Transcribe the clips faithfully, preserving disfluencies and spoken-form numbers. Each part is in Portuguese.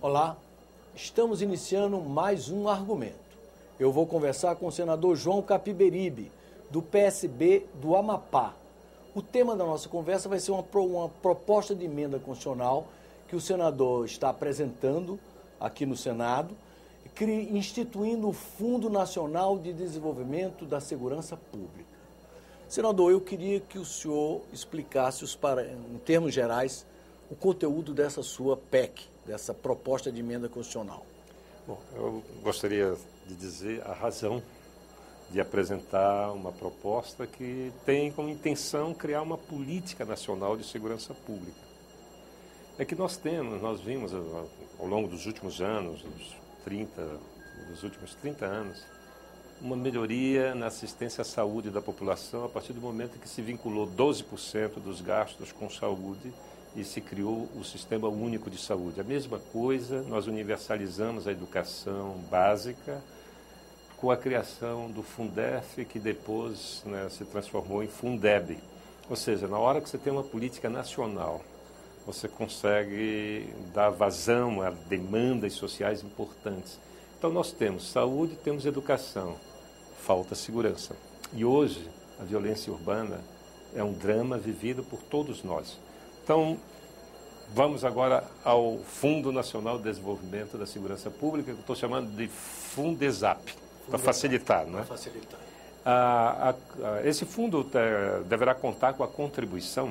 Olá, estamos iniciando mais um Argumento. Eu vou conversar com o senador João Capiberibe, do P S B do Amapá. O tema da nossa conversa vai ser uma, uma proposta de emenda constitucional que o senador está apresentando aqui no Senado, instituindo o Fundo Nacional de Desenvolvimento da Segurança Pública. Senador, eu queria que o senhor explicasse, os para, em termos gerais, o conteúdo dessa sua P E C, dessa proposta de emenda constitucional. Bom, eu gostaria de dizer a razão de apresentar uma proposta que tem como intenção criar uma política nacional de segurança pública. É que nós temos, nós vimos ao longo dos últimos anos, dos, trinta, dos últimos trinta anos, uma melhoria na assistência à saúde da população a partir do momento que se vinculou doze por cento dos gastos com saúde e se criou o Sistema Único de Saúde. A mesma coisa, nós universalizamos a educação básica com a criação do FUNDEF, que depois, né, se transformou em FUNDEB. Ou seja, na hora que você tem uma política nacional, você consegue dar vazão a demandas sociais importantes. Então, nós temos saúde, temos educação, falta segurança. E hoje, a violência urbana é um drama vivido por todos nós. Então, vamos agora ao Fundo Nacional de Desenvolvimento da Segurança Pública, que eu estou chamando de FundESAP, para facilitar, né? Para facilitar. Ah, a, a, esse fundo te, deverá contar com a contribuição,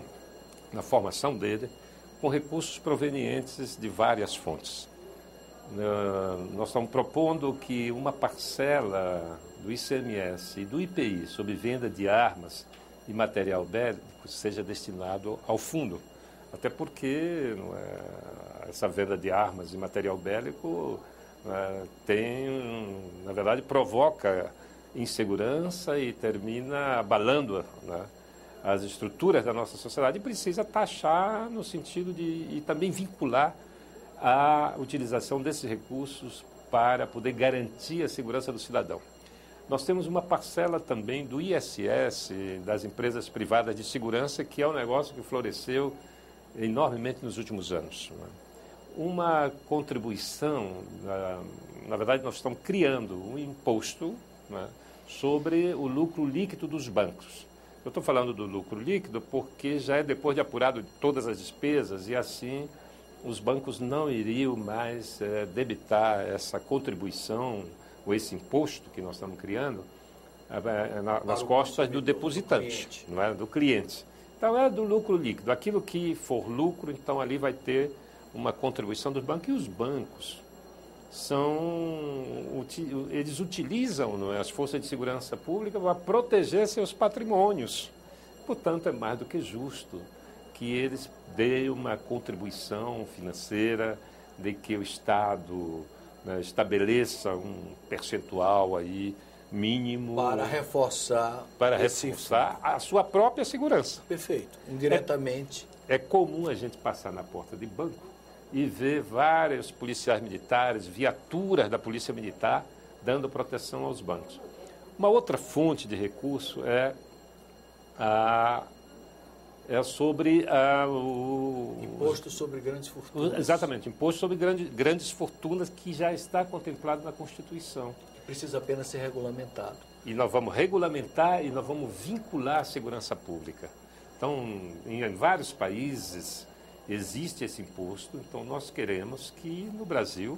na formação dele, com recursos provenientes de várias fontes. Ah, nós estamos propondo que uma parcela do I C M S e do I P I sobre venda de armas e material bélico seja destinado ao fundo. Até porque não é, essa venda de armas e material bélico é, tem, na verdade, provoca insegurança e termina abalando, né, as estruturas da nossa sociedade, e precisa taxar no sentido de e também vincular a utilização desses recursos para poder garantir a segurança do cidadão. Nós temos uma parcela também do I S S, das empresas privadas de segurança, que é um negócio que floresceu enormemente nos últimos anos. Uma contribuição, na verdade, nós estamos criando um imposto sobre o lucro líquido dos bancos. Eu estou falando do lucro líquido porque já é depois de apurado todas as despesas, e assim os bancos não iriam mais debitar essa contribuição ou esse imposto que nós estamos criando nas costas do depositante, não é? Do cliente. Então, é do lucro líquido. Aquilo que for lucro, então ali vai ter uma contribuição dos bancos. E os bancos, são, eles utilizam, não é, as forças de segurança pública para proteger seus patrimônios. Portanto, é mais do que justo que eles deem uma contribuição financeira, de que o Estado, né, estabeleça um percentual aí, mínimo... Para reforçar... Para reforçar a sua própria segurança. Perfeito. Indiretamente. É, é comum a gente passar na porta de banco e ver vários policiais militares, viaturas da polícia militar, dando proteção aos bancos. Uma outra fonte de recurso é, a, é sobre... A, o, imposto sobre grandes fortunas. Exatamente. Imposto sobre grande, grandes fortunas, que já está contemplado na Constituição. Precisa apenas ser regulamentado. E nós vamos regulamentar e nós vamos vincular a segurança pública. Então, em vários países existe esse imposto, então nós queremos que no Brasil,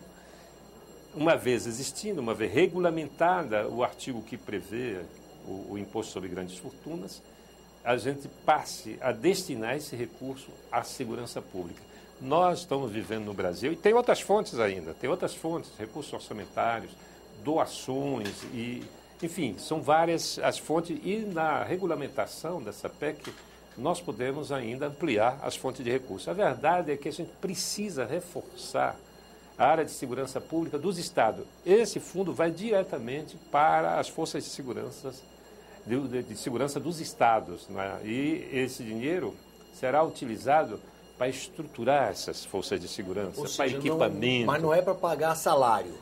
uma vez existindo, uma vez regulamentada o artigo que prevê o, o imposto sobre grandes fortunas, a gente passe a destinar esse recurso à segurança pública. Nós estamos vivendo no Brasil, e tem outras fontes ainda, tem outras fontes, recursos orçamentários, doações, e, enfim, são várias as fontes, e na regulamentação dessa P E C nós podemos ainda ampliar as fontes de recursos. A verdade é que a gente precisa reforçar a área de segurança pública dos estados. Esse fundo vai diretamente para as forças de segurança, de, de, de segurança dos estados, né? E esse dinheiro será utilizado para estruturar essas forças de segurança, para equipamento. Não, mas não é para pagar salário.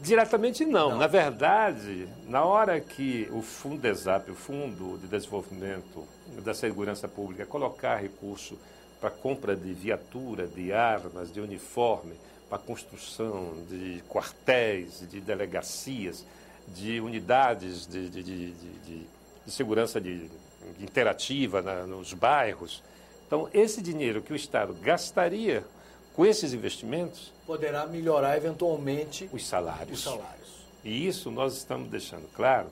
Diretamente não. não. Na verdade, na hora que o FundESAP, o Fundo de Desenvolvimento da Segurança Pública, colocar recurso para compra de viatura, de armas, de uniforme, para a construção de quartéis, de delegacias, de unidades de, de, de, de, de segurança de, de interativa na, nos bairros. Então, esse dinheiro que o Estado gastaria com esses investimentos... poderá melhorar, eventualmente, os salários. Os salários. E isso nós estamos deixando claro.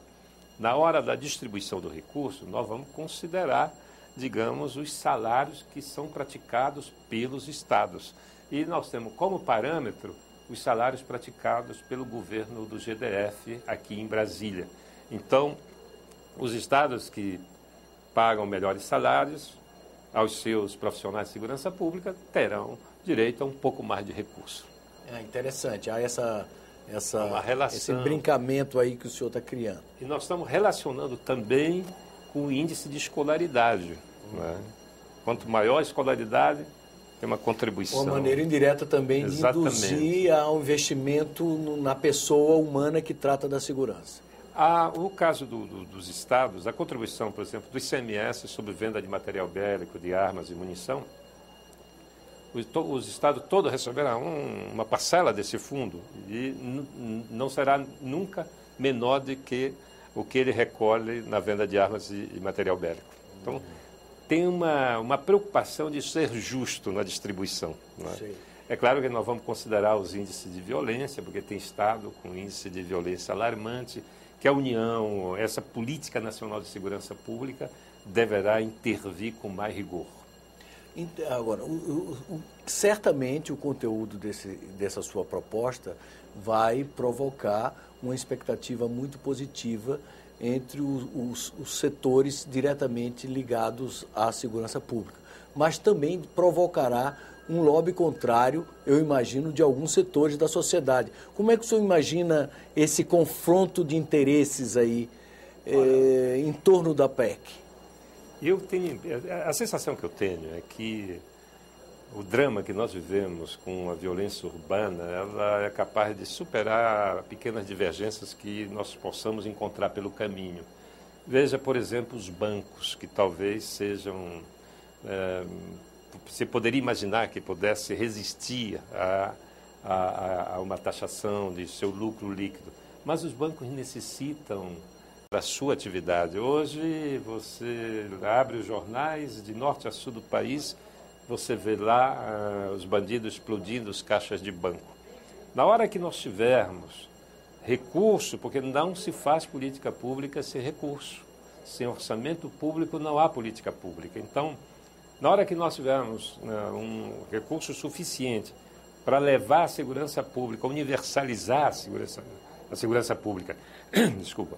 Na hora da distribuição do recurso, nós vamos considerar, digamos, os salários que são praticados pelos Estados. E nós temos como parâmetro os salários praticados pelo governo do G D F aqui em Brasília. Então, os estados que pagam melhores salários aos seus profissionais de segurança pública terão direito a um pouco mais de recurso. É interessante, há essa, essa, uma relação, esse brincamento aí que o senhor está criando. E nós estamos relacionando também com o índice de escolaridade. Uhum. Né? Quanto maior a escolaridade... tem uma contribuição. Uma maneira indireta também de Exatamente. Induzir ao investimento na pessoa humana que trata da segurança. Ah, o caso do, do, dos estados, a contribuição, por exemplo, do I C M S sobre venda de material bélico, de armas e munição, os, to, os estados todos receberão um, uma parcela desse fundo e não será nunca menor do que o que ele recolhe na venda de armas e, e material bélico. Então, uhum. tem uma, uma preocupação de ser justo na distribuição. Não é? É claro que nós vamos considerar os índices de violência, porque tem estado com índice de violência alarmante, que a União, essa política nacional de segurança pública, deverá intervir com mais rigor. Agora, o, o, o, certamente o conteúdo desse, dessa sua proposta vai provocar uma expectativa muito positiva entre os, os setores diretamente ligados à segurança pública, mas também provocará um lobby contrário, eu imagino, de alguns setores da sociedade. Como é que o senhor imagina esse confronto de interesses aí é, em torno da P E C? Eu tenho, a sensação que eu tenho é que o drama que nós vivemos com a violência urbana, ela é capaz de superar pequenas divergências que nós possamos encontrar pelo caminho. Veja, por exemplo, os bancos, que talvez sejam... É, você poderia imaginar que pudesse resistir a, a, a uma taxação de seu lucro líquido, mas os bancos necessitam da sua atividade. Hoje, você abre os jornais de norte a sul do país... você vê lá ah, os bandidos explodindo as caixas de banco. Na hora que nós tivermos recurso, porque não se faz política pública sem recurso, sem orçamento público não há política pública. Então, na hora que nós tivermos ah, um recurso suficiente para levar a segurança pública, universalizar a segurança, a segurança pública, desculpa,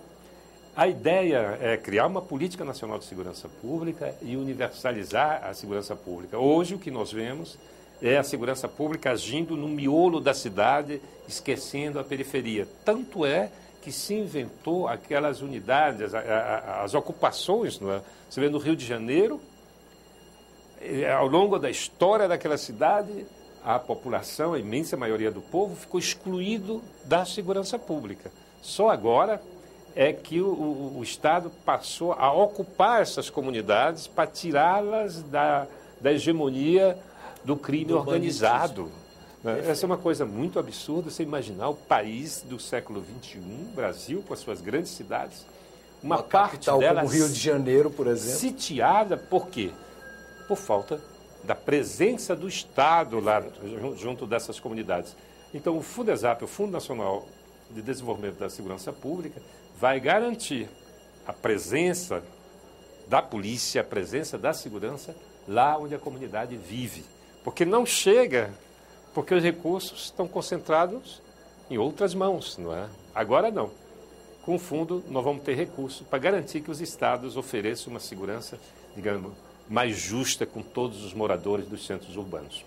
a ideia é criar uma política nacional de segurança pública e universalizar a segurança pública. Hoje, o que nós vemos é a segurança pública agindo no miolo da cidade, esquecendo a periferia. Tanto é que se inventou aquelas unidades, as ocupações, não é? Você vê no Rio de Janeiro, ao longo da história daquela cidade, a população, a imensa maioria do povo, ficou excluído da segurança pública. Só agora... é que o, o, o Estado passou a ocupar essas comunidades para tirá-las da, da hegemonia do crime do organizado. Né? Essa é uma coisa muito absurda, você imaginar o país do século vinte e um, Brasil, com as suas grandes cidades, uma, uma parte delas... como Rio de Janeiro, por exemplo. Sitiada, por quê? Por falta da presença do Estado lá junto dessas comunidades. Então, o FundESAP, o Fundo Nacional de Desenvolvimento da Segurança Pública, vai garantir a presença da polícia, a presença da segurança lá onde a comunidade vive. Porque não chega, porque os recursos estão concentrados em outras mãos, não é? Agora não. Com o fundo, nós vamos ter recursos para garantir que os estados ofereçam uma segurança, digamos, mais justa com todos os moradores dos centros urbanos.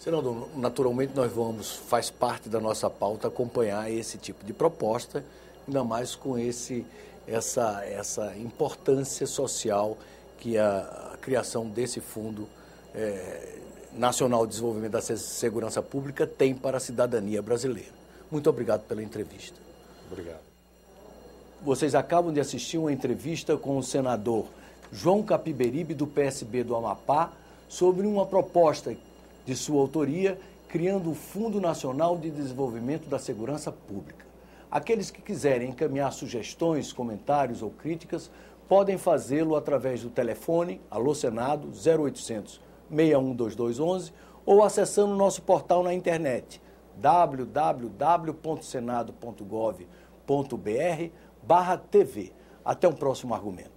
Senador, naturalmente nós vamos, faz parte da nossa pauta, acompanhar esse tipo de proposta, ainda mais com esse, essa, essa importância social que a, a criação desse Fundo é, Nacional de Desenvolvimento da Segurança Pública tem para a cidadania brasileira. Muito obrigado pela entrevista. Obrigado. Vocês acabam de assistir uma entrevista com o senador João Capiberibe, do P S B do Amapá, sobre uma proposta de sua autoria criando o Fundo Nacional de Desenvolvimento da Segurança Pública. Aqueles que quiserem encaminhar sugestões, comentários ou críticas, podem fazê-lo através do telefone Alô Senado zero oitocentos, seis um dois dois um um ou acessando o nosso portal na internet w w w ponto senado ponto gov ponto br barra tv. Até um próximo argumento.